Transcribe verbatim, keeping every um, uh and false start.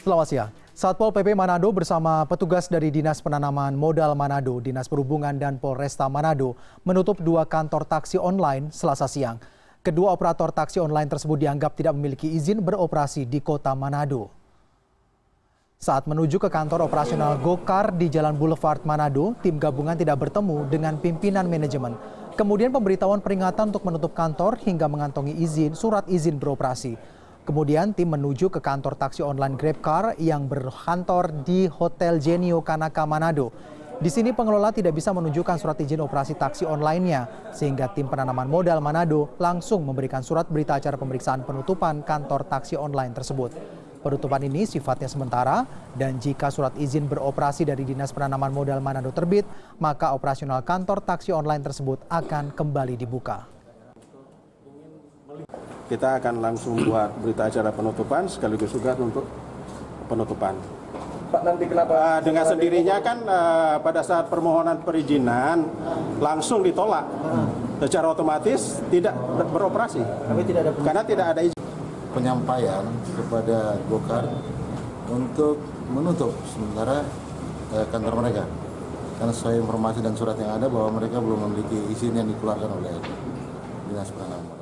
Selamat siang. Satpol P P Manado bersama petugas dari Dinas Penanaman Modal Manado, Dinas Perhubungan dan Polresta Manado menutup dua kantor taksi online Selasa siang. Kedua operator taksi online tersebut dianggap tidak memiliki izin beroperasi di kota Manado. Saat menuju ke kantor operasional GoCar di Jalan Boulevard Manado, tim gabungan tidak bertemu dengan pimpinan manajemen. Kemudian pemberitahuan peringatan untuk menutup kantor hingga mengantongi izin surat izin beroperasi. Kemudian tim menuju ke kantor taksi online Grabcar yang berkantor di Hotel Genio Kanaka, Manado. Di sini pengelola tidak bisa menunjukkan surat izin operasi taksi online-nya, sehingga tim penanaman modal Manado langsung memberikan surat berita acara pemeriksaan penutupan kantor taksi online tersebut. Penutupan ini sifatnya sementara, dan jika surat izin beroperasi dari Dinas Penanaman Modal Manado terbit, maka operasional kantor taksi online tersebut akan kembali dibuka. Kita akan langsung buat berita acara penutupan sekaligus juga untuk penutupan. Pak, nanti kenapa? Uh, dengan sendirinya kan uh, pada saat permohonan perizinan langsung ditolak secara otomatis, tidak beroperasi. Tapi tidak ada karena tidak ada izin. Penyampaian kepada GoCar untuk menutup sementara uh, kantor mereka. Karena sesuai informasi dan surat yang ada bahwa mereka belum memiliki izin yang dikeluarkan oleh Dinas Perhubungan.